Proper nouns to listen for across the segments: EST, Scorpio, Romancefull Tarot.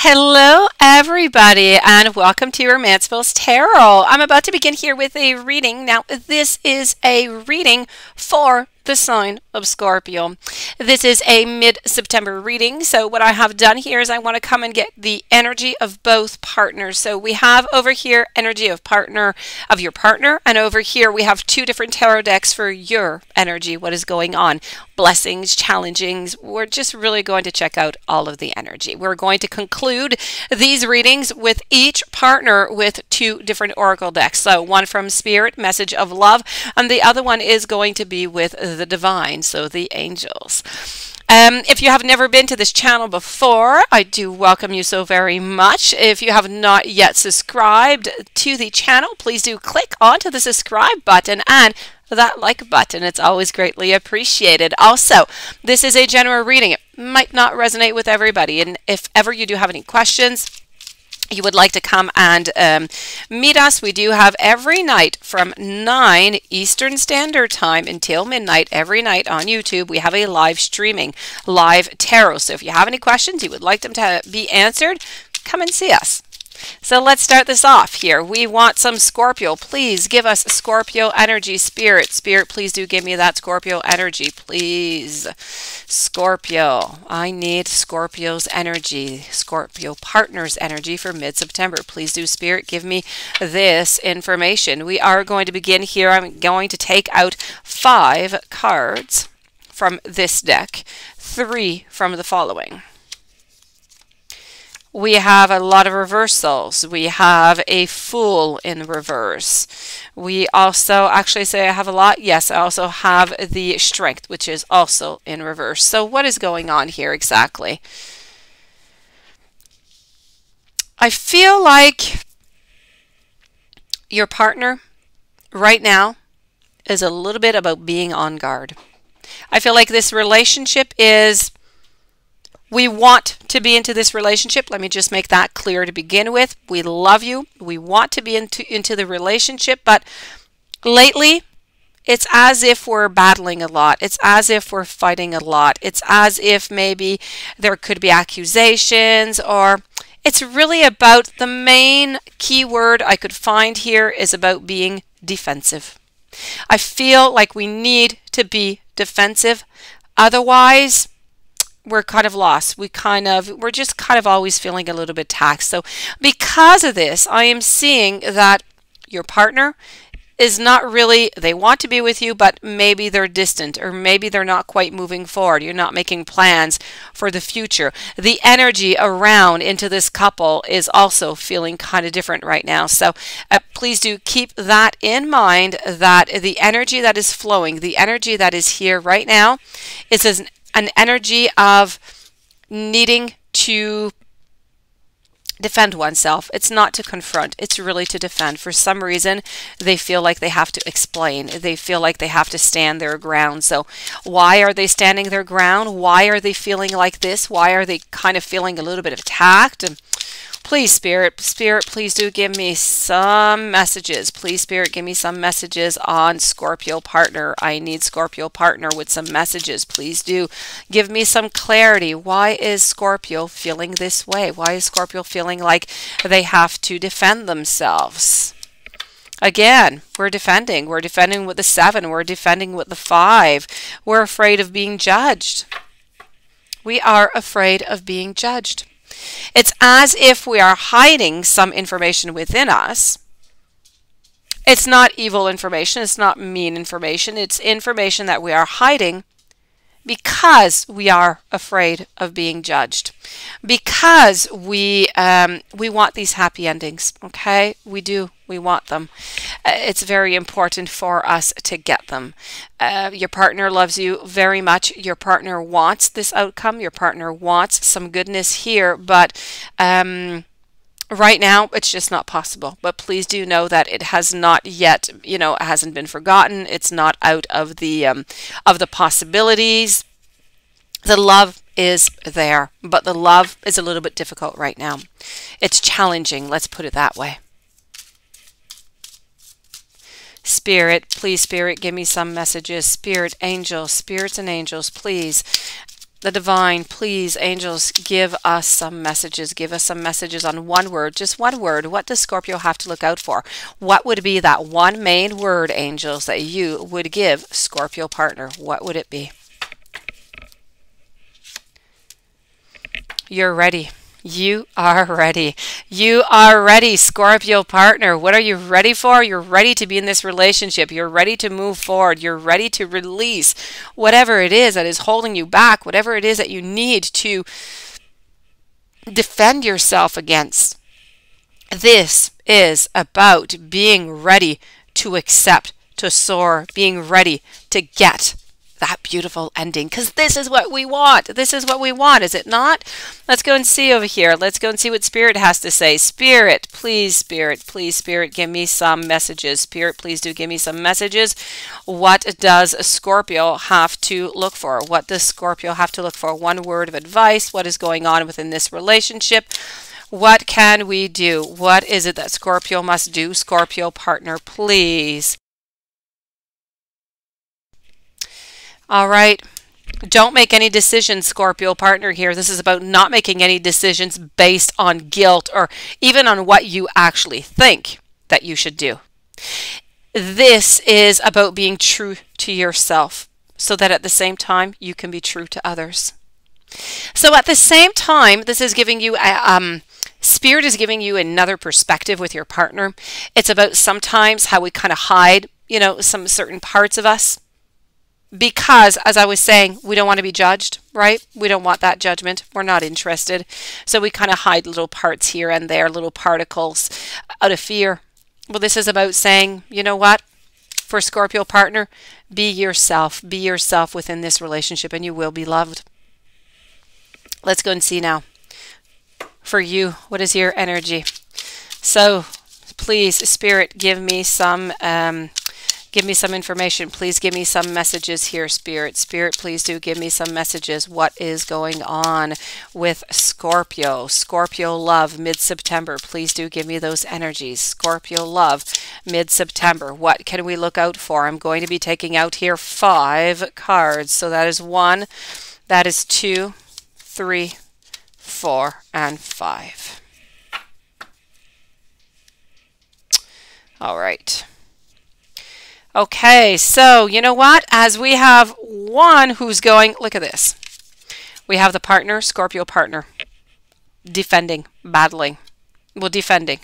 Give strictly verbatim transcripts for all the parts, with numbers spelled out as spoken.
Hello everybody and welcome to Romancefull Tarot. I'm about to begin here with a reading. Now this is a reading for the sign of Scorpio. This is a mid-September reading. So what I have done here is I want to come and get the energy of both partners. So we have over here energy of partner of your partner, and over here we have two different tarot decks for your energy. What is going on? Blessings, challengings. We're just really going to check out all of the energy. We're going to conclude these readings with each partner with two different oracle decks. So one from Spirit, message of love, and the other one is going to be with the divine, so the angels. Um, if you have never been to this channel before, I do welcome you so very much. If you have not yet subscribed to the channel, please do click onto the subscribe button and that like button. It's always greatly appreciated. Also, this is a general reading. It might not resonate with everybody, and if ever you do have any questions, you would like to come and um, meet us, we do have every night from nine Eastern Standard Time until midnight every night on YouTube. We have a live streaming, live tarot. So if you have any questions, you would like them to be answered, come and see us. So let's start this off here. We want some Scorpio. Please give us Scorpio energy, Spirit. Spirit, please do give me that Scorpio energy, please. Scorpio. I need Scorpio's energy, Scorpio partner's energy for mid-September. Please do, Spirit, give me this information. We are going to begin here. I'm going to take out five cards from this deck, three from the following. We have a lot of reversals. We have a Fool in reverse. We also actually say I have a lot. Yes, I also have the Strength, which is also in reverse. So what is going on here exactly? I feel like your partner right now is a little bit about being on guard. I feel like this relationship is... We want to be into this relationship. Let me just make that clear to begin with. We love you. We want to be into, into the relationship, but lately it's as if we're battling a lot. It's as if we're fighting a lot. It's as if maybe there could be accusations, or it's really about the main key word I could find here is about being defensive. I feel like we need to be defensive. Otherwise, we're kind of lost. We kind of, we're just kind of always feeling a little bit taxed. So because of this, I am seeing that your partner is not really, they want to be with you, but maybe they're distant, or maybe they're not quite moving forward. You're not making plans for the future. The energy around into this couple is also feeling kind of different right now. So uh, please do keep that in mind, that the energy that is flowing, the energy that is here right now, is an an energy of needing to defend oneself. It's not to confront, it's really to defend. For some reason, they feel like they have to explain. They feel like they have to stand their ground. So why are they standing their ground? Why are they feeling like this? Why are they kind of feeling a little bit attacked? And please, Spirit, Spirit, please do give me some messages. Please, Spirit, give me some messages on Scorpio partner. I need Scorpio partner with some messages. Please do give me some clarity. Why is Scorpio feeling this way? Why is Scorpio feeling like they have to defend themselves? Again, we're defending. We're defending with the seven. We're defending with the five. We're afraid of being judged. We are afraid of being judged. It's as if we are hiding some information within us. It's not evil information. It's not mean information. It's information that we are hiding because we are afraid of being judged, because we um, we want these happy endings. Okay, we do. We want them. It's very important for us to get them. Uh, your partner loves you very much. Your partner wants this outcome. Your partner wants some goodness here, but um, right now it's just not possible. But please do know that it has not yet, you know, it hasn't been forgotten. It's not out of the um, of the possibilities. The love is there, but the love is a little bit difficult right now. It's challenging. Let's put it that way. Spirit, please, Spirit, give me some messages. Spirit, angels, spirits and angels, please. the divine, please, angels, give us some messages. Give us some messages on one word, just one word. What does Scorpio have to look out for? What would be that one main word, angels, that you would give Scorpio partner? What would it be? You're ready. You are ready. You are ready, Scorpio partner. What are you ready for? You're ready to be in this relationship. You're ready to move forward. You're ready to release whatever it is that is holding you back, whatever it is that you need to defend yourself against. This is about being ready to accept, to soar, being ready to get that beautiful ending, because this is what we want. This is what we want, is it not? Let's go and see over here. Let's go and see what Spirit has to say. Spirit, please, Spirit, please, Spirit, give me some messages. Spirit, please do give me some messages. What does Scorpio have to look for? What does Scorpio have to look for? One word of advice. What is going on within this relationship? What can we do? What is it that Scorpio must do? Scorpio partner, please. All right. Don't make any decisions, Scorpio partner here. This is about not making any decisions based on guilt or even on what you actually think that you should do. This is about being true to yourself so that at the same time you can be true to others. So at the same time, this is giving you a, um, Spirit is giving you another perspective with your partner. It's about sometimes how we kind of hide, you know, some certain parts of us. Because, as I was saying, we don't want to be judged, right? We don't want that judgment. We're not interested. So we kind of hide little parts here and there, little particles out of fear. Well, this is about saying, you know what? For Scorpio partner, be yourself. Be yourself within this relationship and you will be loved. Let's go and see now. For you, what is your energy? So, please, Spirit, give me some... Um, Give me some information. Please give me some messages here, Spirit. Spirit, please do give me some messages. What is going on with Scorpio? Scorpio love, mid-September. Please do give me those energies. Scorpio love, mid-September. What can we look out for? I'm going to be taking out here five cards. So that is one, that is two, three, four, and five. All right. Okay, so you know what? As we have one who's going, look at this. We have the partner, Scorpio partner, defending, battling. Well, defending.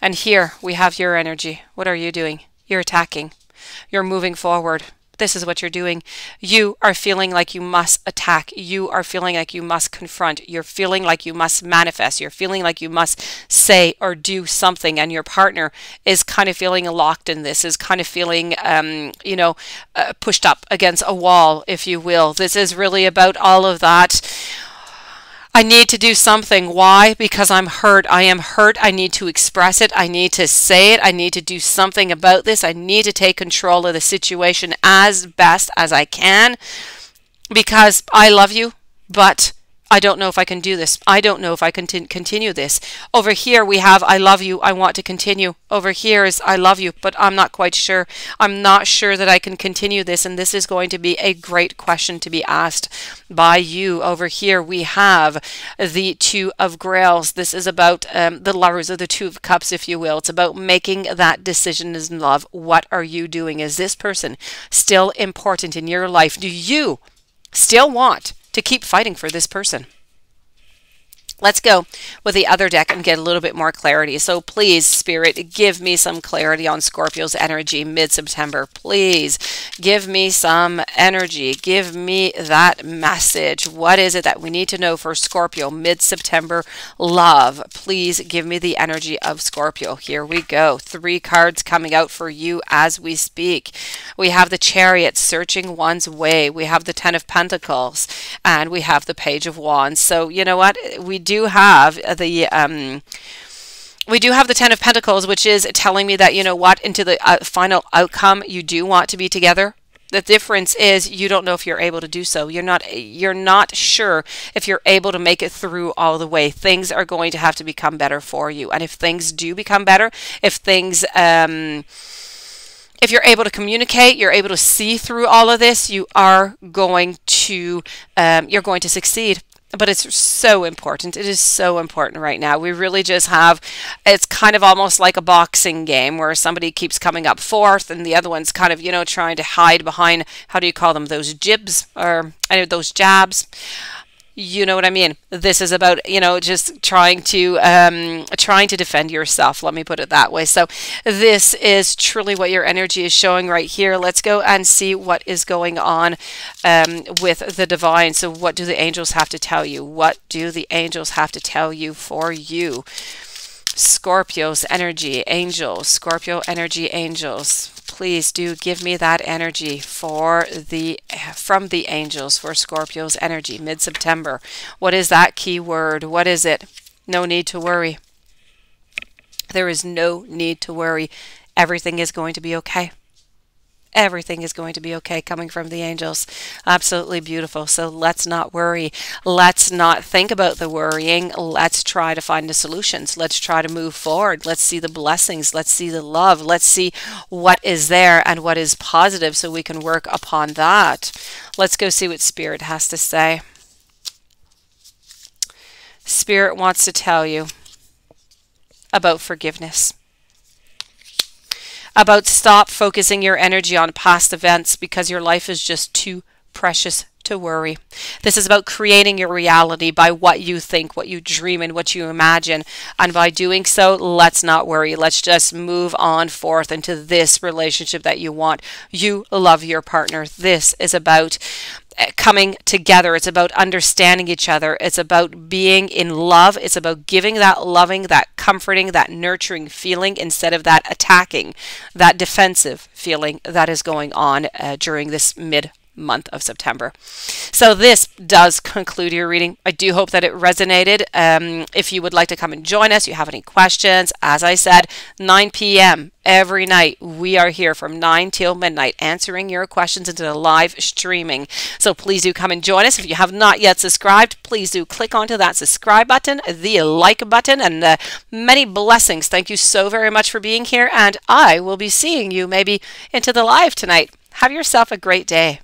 And here we have your energy. What are you doing? You're attacking. You're moving forward. This is what you're doing. You are feeling like you must attack. You are feeling like you must confront. You're feeling like you must manifest. You're feeling like you must say or do something. And your partner is kind of feeling locked in this, is kind of feeling, um, you know, uh, pushed up against a wall, if you will. This is really about all of that. I need to do something. Why? Because I'm hurt. I am hurt. I need to express it. I need to say it. I need to do something about this. I need to take control of the situation as best as I can because I love you, but I don't know if I can do this. I don't know if I can continue this. Over here we have, I love you, I want to continue. Over here is, I love you, but I'm not quite sure. I'm not sure that I can continue this, and this is going to be a great question to be asked by you. Over here we have the Two of Grails. This is about um, the lovers of the Two of Cups, if you will. It's about making that decision in love. What are you doing? Is this person still important in your life? Do you still want to keep fighting for this person? Let's go with the other deck and get a little bit more clarity. So please, Spirit, give me some clarity on Scorpio's energy mid-September. Please give me some energy. Give me that message. What is it that we need to know for Scorpio mid-September love? Please give me the energy of Scorpio. Here we go. Three cards coming out for you as we speak. We have the Chariot, searching one's way. We have the Ten of Pentacles, and we have the Page of Wands. So you know what? We do have the um we do have the Ten of Pentacles, which is telling me that, you know what, into the uh, final outcome, you do want to be together. The difference is you don't know if you're able to do so. You're not you're not sure if you're able to make it through all the way. Things are going to have to become better for you. And if things do become better, if things um if you're able to communicate, you're able to see through all of this, you are going to, um, you're going to succeed. But it's so important. It is so important right now. We really just have, it's kind of almost like a boxing game where somebody keeps coming up fourth and the other one's kind of, you know, trying to hide behind, how do you call them, those jibs or I know, those jabs. You know what I mean? This is about, you know, just trying to um, trying to defend yourself. Let me put it that way. So this is truly what your energy is showing right here. Let's go and see what is going on um, with the divine. So what do the angels have to tell you? What do the angels have to tell you for you? Scorpio's energy, angels, Scorpio energy, angels. Please do give me that energy for the from the angels for Scorpio's energy mid-September. What is that key word? What is it? No need to worry. There is no need to worry. Everything is going to be okay. Everything is going to be okay coming from the angels. Absolutely beautiful. So let's not worry. Let's not think about the worrying. Let's try to find the solutions. Let's try to move forward. Let's see the blessings. Let's see the love. Let's see what is there and what is positive so we can work upon that. Let's go see what Spirit has to say. Spirit wants to tell you about forgiveness. About stop focusing your energy on past events because your life is just too precious to worry. This is about creating your reality by what you think, what you dream, and what you imagine. And by doing so, let's not worry. Let's just move on forth into this relationship that you want. You love your partner. This is about coming together. It's about understanding each other. It's about being in love. It's about giving that loving, that comforting, that nurturing feeling instead of that attacking, that defensive feeling that is going on uh, during this mid month of September. So this does conclude your reading. I do hope that it resonated. Um, if you would like to come and join us, you have any questions, as I said, nine p m every night, we are here from nine till midnight answering your questions into the live streaming. So please do come and join us. If you have not yet subscribed, please do click onto that subscribe button, the like button, and uh, many blessings. Thank you so very much for being here, and I will be seeing you maybe into the live tonight. Have yourself a great day.